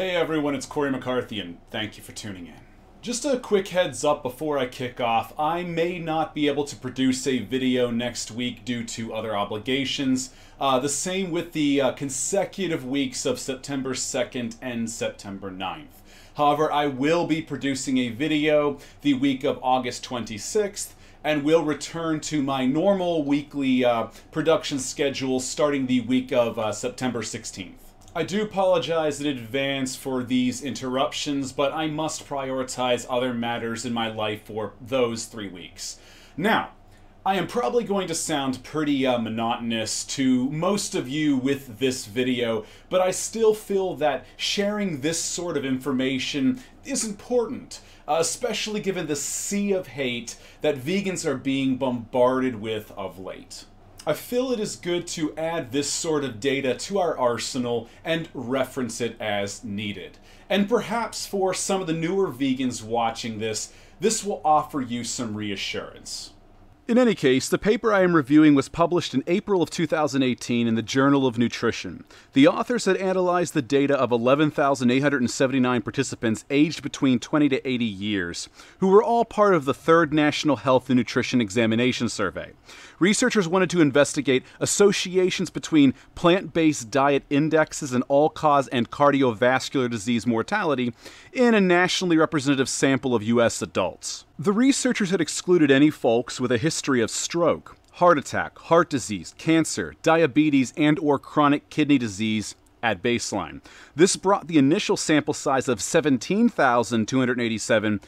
Hey everyone, it's Cory McCarthy and thank you for tuning in. Just a quick heads up before I kick off, I may not be able to produce a video next week due to other obligations. The same with the consecutive weeks of September 2nd and September 9th. However, I will be producing a video the week of August 26th and will return to my normal weekly production schedule starting the week of September 16th. I do apologize in advance for these interruptions, but I must prioritize other matters in my life for those 3 weeks. Now, I am probably going to sound pretty monotonous to most of you with this video, but I still feel that sharing this sort of information is important, especially given the sea of hate that vegans are being bombarded with of late. I feel it is good to add this sort of data to our arsenal and reference it as needed. And perhaps for some of the newer vegans watching this, this will offer you some reassurance. In any case, the paper I am reviewing was published in April of 2018 in the Journal of Nutrition. The authors had analyzed the data of 11,879 participants aged between 20 to 80 years, who were all part of the Third National Health and Nutrition Examination Survey. Researchers wanted to investigate associations between plant-based diet indexes and all-cause and cardiovascular disease mortality in a nationally representative sample of U.S. adults. The researchers had excluded any folks with a history of stroke, heart attack, heart disease, cancer, diabetes, and/or chronic kidney disease at baseline. This brought the initial sample size of 17,287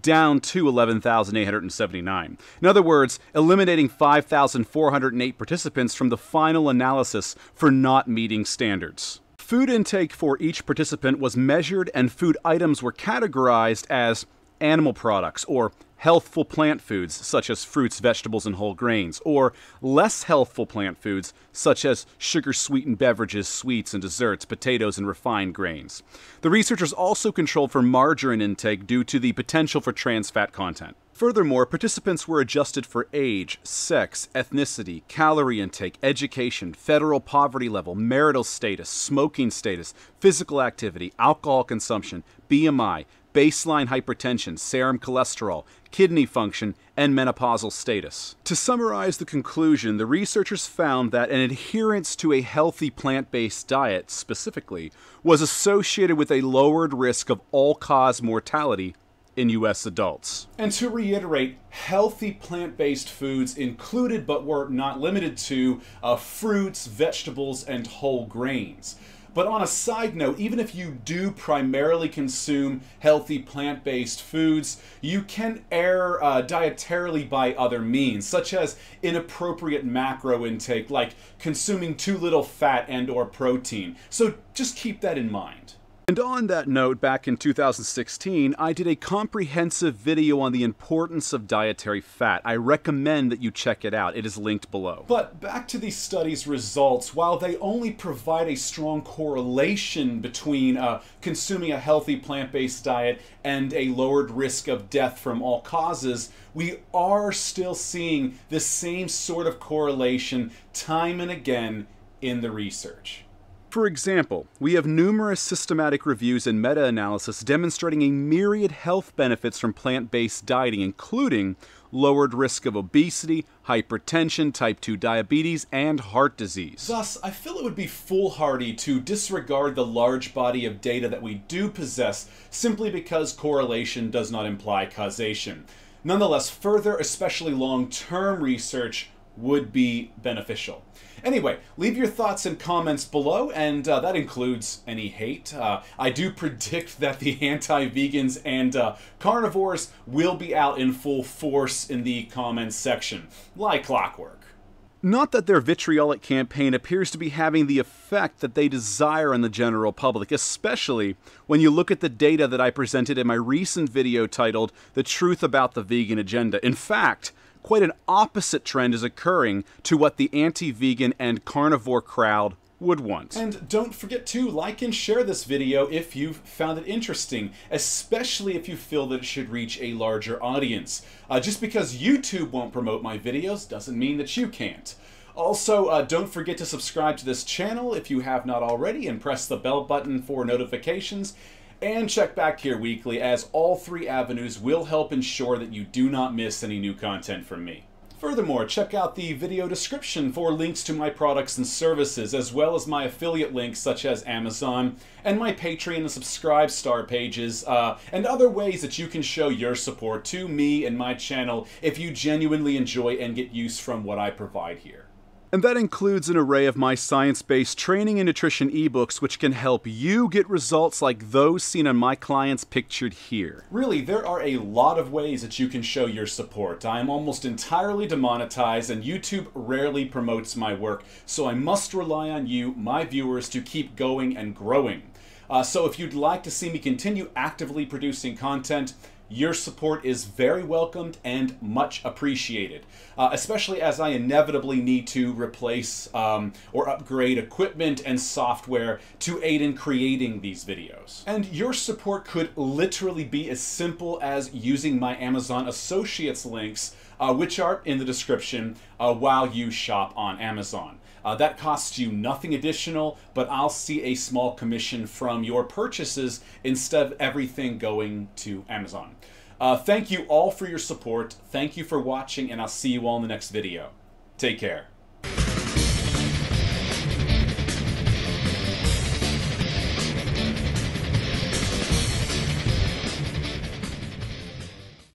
down to 11,879. In other words, eliminating 5,408 participants from the final analysis for not meeting standards. Food intake for each participant was measured, and food items were categorized as animal products, or healthful plant foods such as fruits, vegetables, and whole grains, or less healthful plant foods such as sugar-sweetened beverages, sweets and desserts, potatoes, and refined grains. The researchers also controlled for margarine intake due to the potential for trans fat content. Furthermore, participants were adjusted for age, sex, ethnicity, calorie intake, education, federal poverty level, marital status, smoking status, physical activity, alcohol consumption, BMI, baseline hypertension, serum cholesterol, kidney function, and menopausal status. To summarize the conclusion, the researchers found that an adherence to a healthy plant-based diet, specifically, was associated with a lowered risk of all-cause mortality in U.S. adults. And to reiterate, healthy plant-based foods included but were not limited to fruits, vegetables, and whole grains. But on a side note, even if you do primarily consume healthy plant-based foods, you can err dietarily by other means, such as inappropriate macro intake, like consuming too little fat and/or protein. So just keep that in mind. And on that note, back in 2016, I did a comprehensive video on the importance of dietary fat. I recommend that you check it out. It is linked below. But back to these studies' results, while they only provide a strong correlation between consuming a healthy plant-based diet and a lowered risk of death from all causes, we are still seeing the same sort of correlation time and again in the research. For example, we have numerous systematic reviews and meta-analysis demonstrating a myriad health benefits from plant-based dieting, including lowered risk of obesity, hypertension, type 2 diabetes, and heart disease. Thus, I feel it would be foolhardy to disregard the large body of data that we do possess simply because correlation does not imply causation. Nonetheless, further, especially long-term research would be beneficial. Anyway, leave your thoughts and comments below, and that includes any hate. I do predict that the anti-vegans and carnivores will be out in full force in the comments section, like clockwork. Not that their vitriolic campaign appears to be having the effect that they desire on the general public, especially when you look at the data that I presented in my recent video titled The Truth About the Vegan Agenda. In fact, quite an opposite trend is occurring to what the anti-vegan and carnivore crowd would want. And don't forget to like and share this video if you've found it interesting, especially if you feel that it should reach a larger audience. Just because YouTube won't promote my videos doesn't mean that you can't. Also, don't forget to subscribe to this channel if you have not already, and press the bell button for notifications. And check back here weekly, as all three avenues will help ensure that you do not miss any new content from me. Furthermore, check out the video description for links to my products and services, as well as my affiliate links such as Amazon, and my Patreon and Subscribe Star pages, and other ways that you can show your support to me and my channel if you genuinely enjoy and get use from what I provide here. And that includes an array of my science-based training and nutrition ebooks, which can help you get results like those seen on my clients pictured here. Really, there are a lot of ways that you can show your support. I am almost entirely demonetized, and YouTube rarely promotes my work, so I must rely on you, my viewers, to keep going and growing. So if you'd like to see me continue actively producing content, your support is very welcomed and much appreciated, especially as I inevitably need to replace or upgrade equipment and software to aid in creating these videos. And your support could literally be as simple as using my Amazon Associates links, which are in the description, while you shop on Amazon. That costs you nothing additional, but I'll see a small commission from your purchases instead of everything going to Amazon. Thank you all for your support. Thank you for watching, and I'll see you all in the next video. Take care.